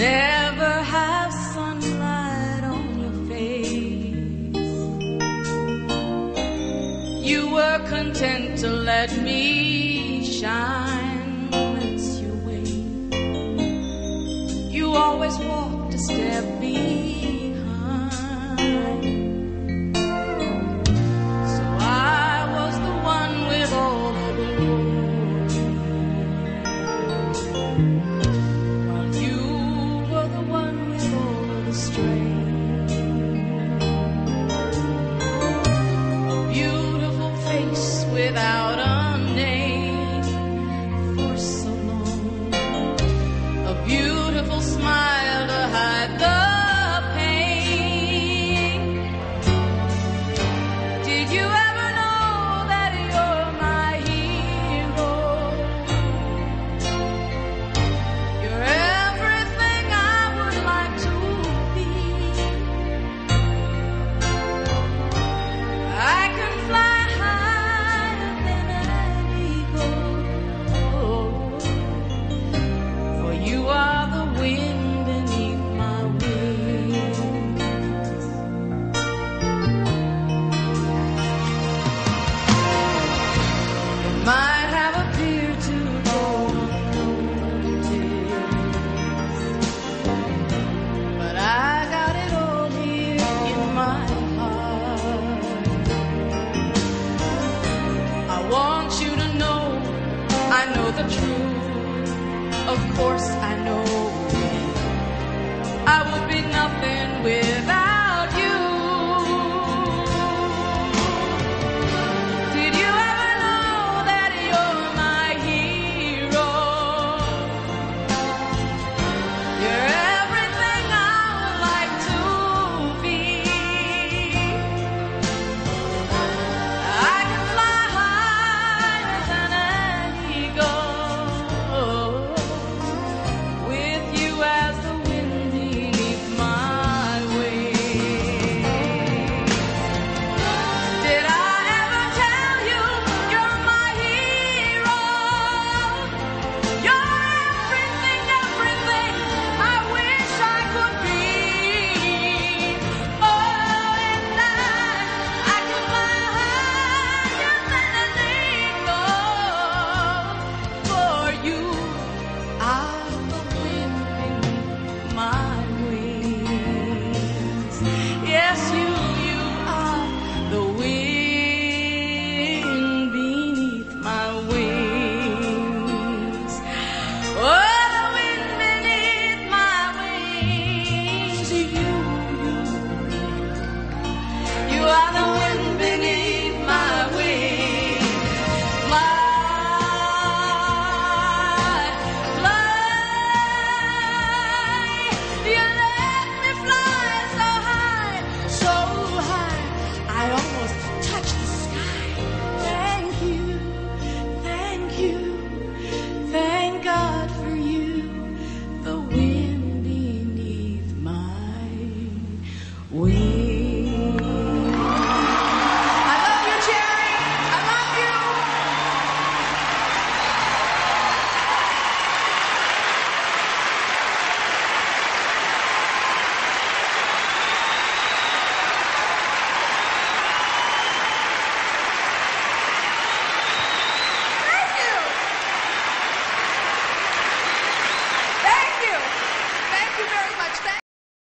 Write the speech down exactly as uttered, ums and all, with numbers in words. never have sunlight on your face. You were content to let me shine whence you wait. You always walked a step behind. Beautiful.